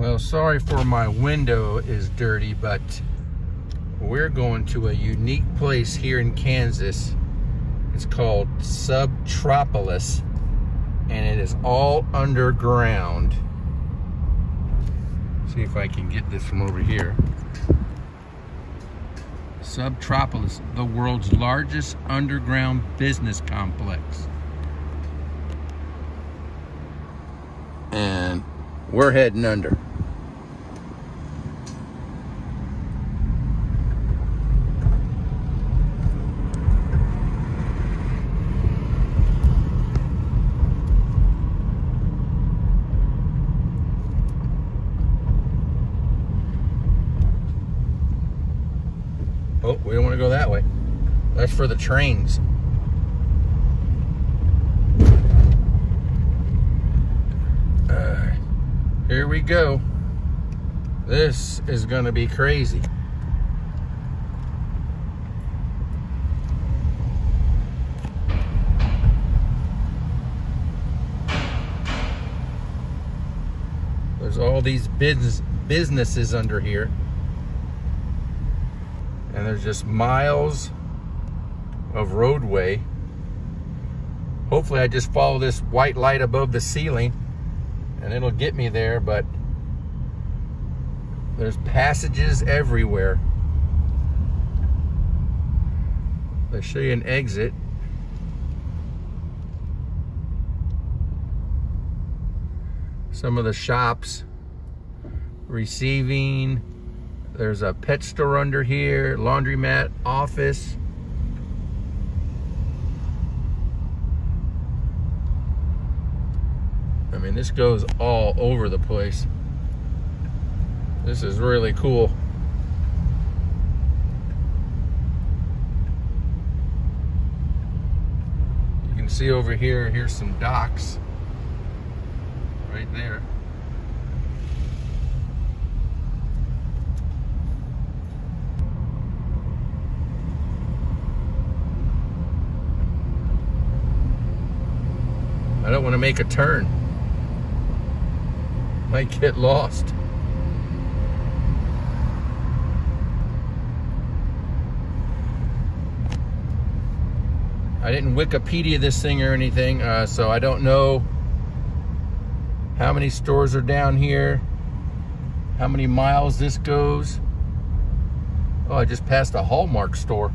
Well, sorry for my window is dirty, but we're going to a unique place here in Kansas. It's called Subtropolis, and it is all underground. See if I can get this from over here. Subtropolis, the world's largest underground business complex. And we're heading under. Oh, we don't want to go that way. That's for the trains. Here we go. This is going to be crazy. There's all these businesses under here. And there's just miles of roadway. Hopefully I just follow this white light above the ceiling and it'll get me there, but there's passages everywhere. They show you an exit. Some of the shops, receiving, there's a pet store under here, laundromat, office. I mean, this goes all over the place. This is really cool. You can see over here, here's some docks right there. I don't want to make a turn. Might get lost. I didn't Wikipedia this thing or anything, so I don't know how many stores are down here, how many miles this goes. Oh, I just passed a Hallmark store.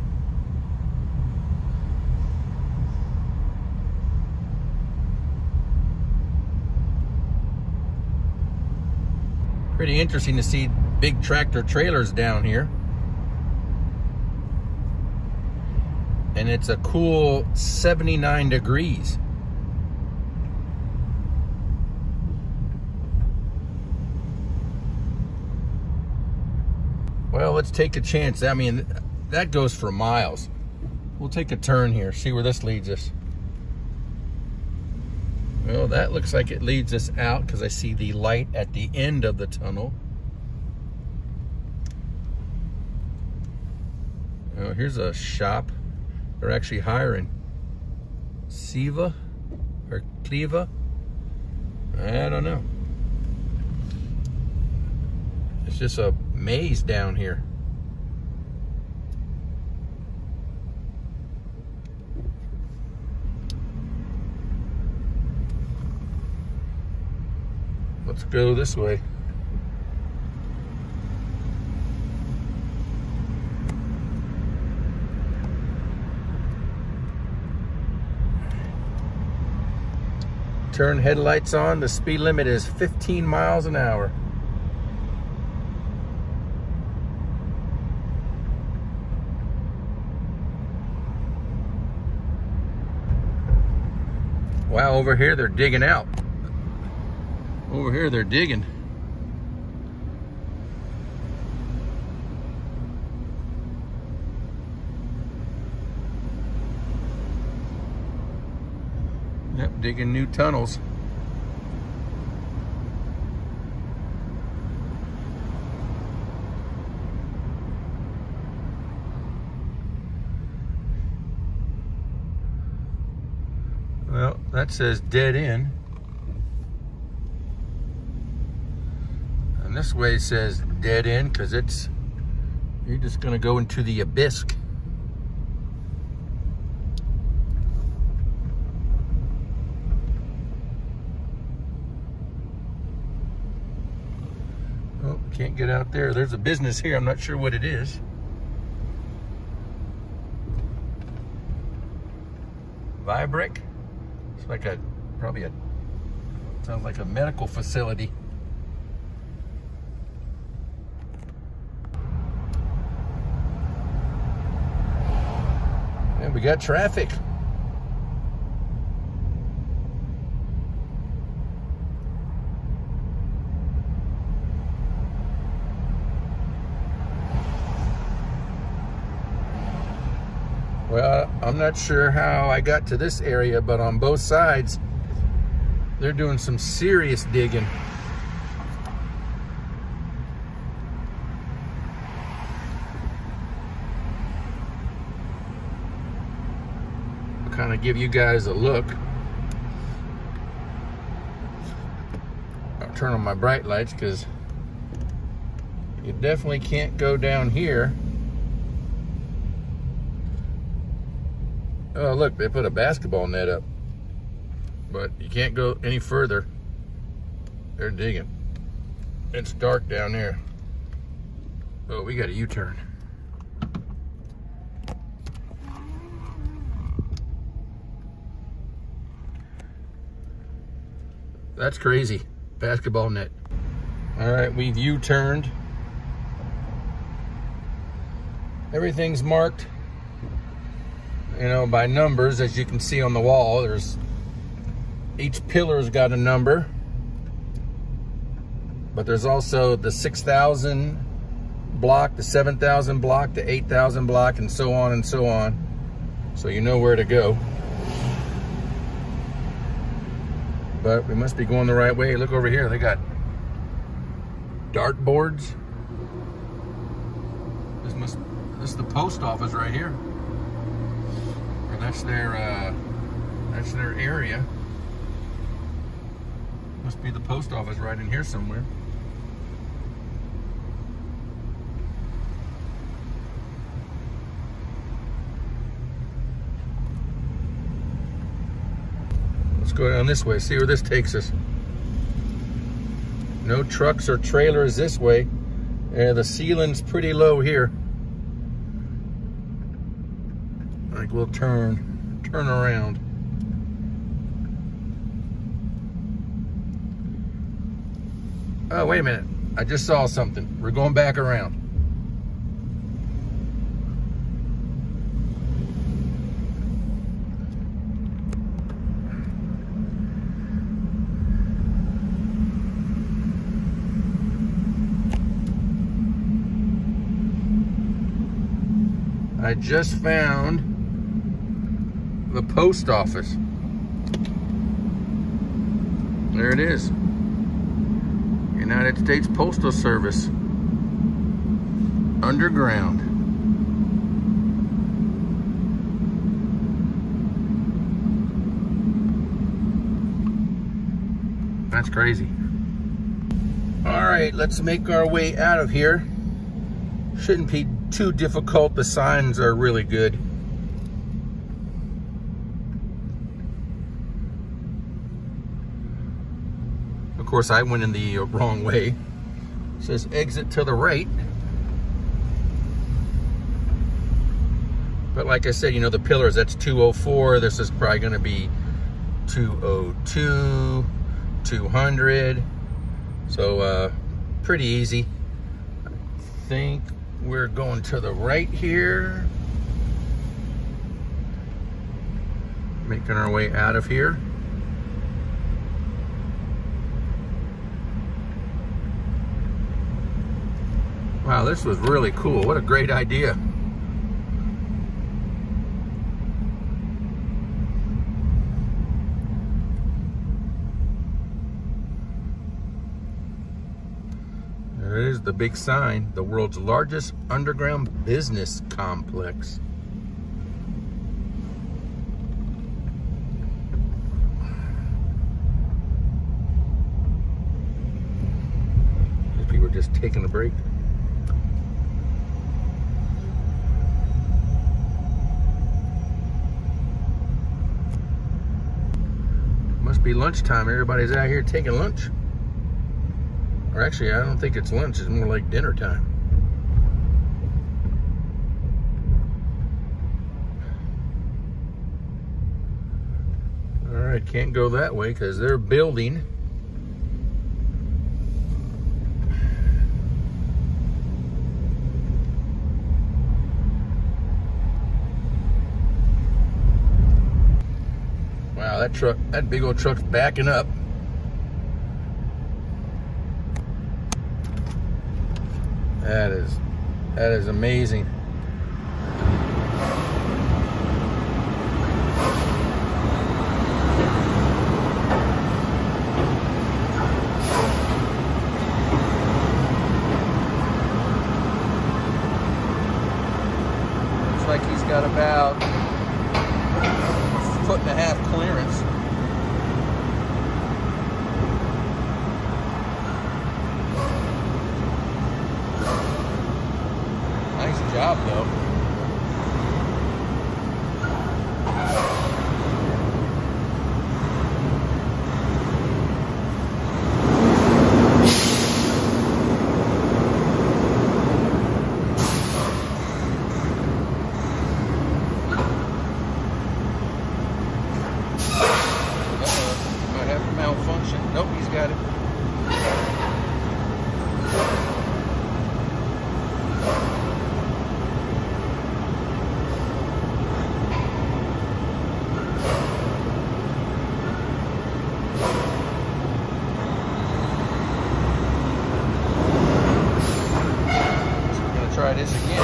Pretty interesting to see big tractor trailers down here. And it's a cool 79 degrees. Well, let's take a chance. I mean, that goes for miles. We'll take a turn here, see where this leads us. Well, that looks like it leads us out because I see the light at the end of the tunnel. Oh, here's a shop. They're actually hiring. Siva or Cleva? I don't know. It's just a maze down here. Let's go this way. Turn headlights on. The speed limit is 15 miles an hour. Wow, over here they're digging out. Over here, they're digging. Yep, digging new tunnels. Well, that says dead end. And this way says dead end because it's, you're just gonna go into the abyss. Oh, can't get out there. There's a business here. I'm not sure what it is. Vibrick. It's like a, probably a, sounds like a medical facility. And we got traffic. Well, I'm not sure how I got to this area, but on both sides, they're doing some serious digging. I'll kind of give you guys a look. I'll turn on my bright lights because you definitely can't go down here. Oh, look, they put a basketball net up, but you can't go any further. They're digging. It's dark down there. Oh, we got a U-turn. That's crazy, basketball net. All right, we've U-turned. Everything's marked, you know, by numbers, as you can see on the wall. There's, each pillar's got a number, but there's also the 6,000 block, the 7,000 block, the 8,000 block, and so on and so on. So you know where to go. But we must be going the right way. Look over here, they got dartboards. This is the post office right here. That's their area. Must be the post office right in here somewhere. Let's go down this way, see where this takes us. No trucks or trailers this way. Yeah, the ceiling's pretty low here. We'll turn around. Oh, wait a minute. I just saw something. We're going back around. I just found the post office. There it is. United States Postal Service. Underground. That's crazy. All right, let's make our way out of here. Shouldn't be too difficult. The signs are really good. Of course, I went in the wrong way. It says exit to the right. But like I said, you know, the pillars, that's 204. This is probably gonna be 202, 200. So pretty easy. I think we're going to the right here. Making our way out of here. Wow, this was really cool. What a great idea. There is the big sign, the world's largest underground business complex. just taking a break. Must be lunchtime. Everybody's out here taking lunch. Or actually, I don't think it's lunch. It's more like dinner time. All right, can't go that way because they're building. Wow, that truck, that big old truck's backing up. That is amazing. Looks like he's got about a foot and a half clearance. Nice job, though. Might have a malfunction. Nope, he's got it. Try this again.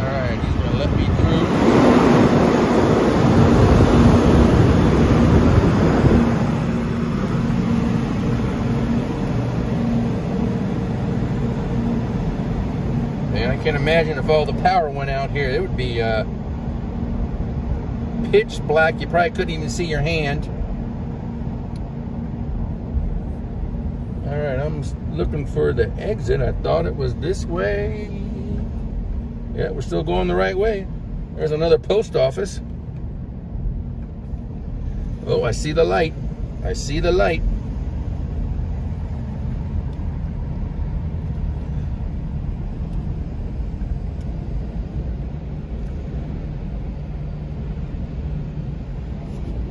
Alright, he's gonna let me I can imagine if all the power went out here, it would be pitch black. You probably couldn't even see your hand. All right, I'm looking for the exit. I thought it was this way. Yeah, we're still going the right way. There's another post office. Oh, I see the light. I see the light.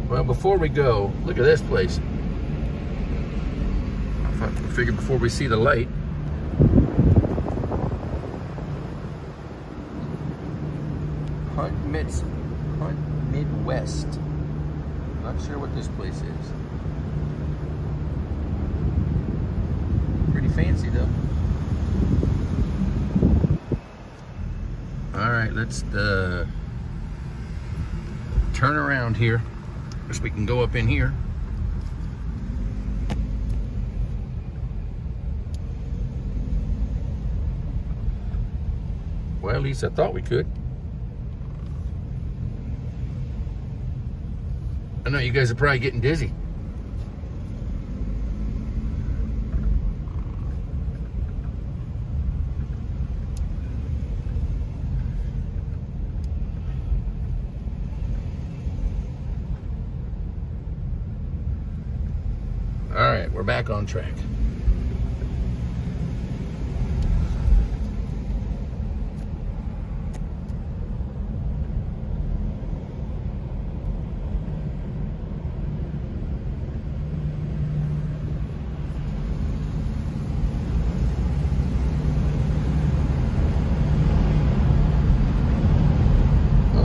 Well, before we go, look at this place. I figured before we see the light. Hunt Midwest. Not sure what this place is. Pretty fancy, though. All right, let's turn around here. Guess we can go up in here. Well, at least I thought we could. I know you guys are probably getting dizzy. All right, we're back on track.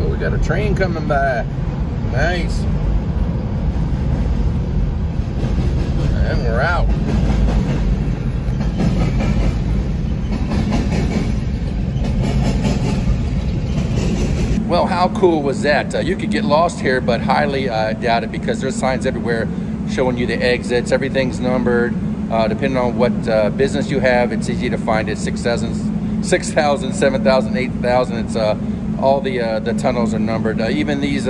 Oh, we got a train coming by. Nice. And we're out. Well, how cool was that? You could get lost here, but highly doubt it because there's signs everywhere showing you the exits. Everything's numbered. Depending on what business you have, it's easy to find it. 6,000, 7,000, 8,000. It's all the tunnels are numbered. Even these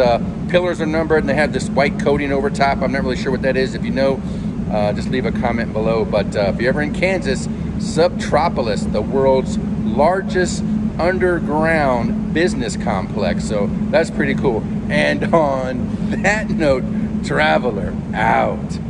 pillars are numbered, and they have this white coating over top. I'm not really sure what that is. If you know, just leave a comment below. But if you're ever in Kansas, Subtropolis, the world's largest underground business complex. So that's pretty cool. And on that note, traveler out.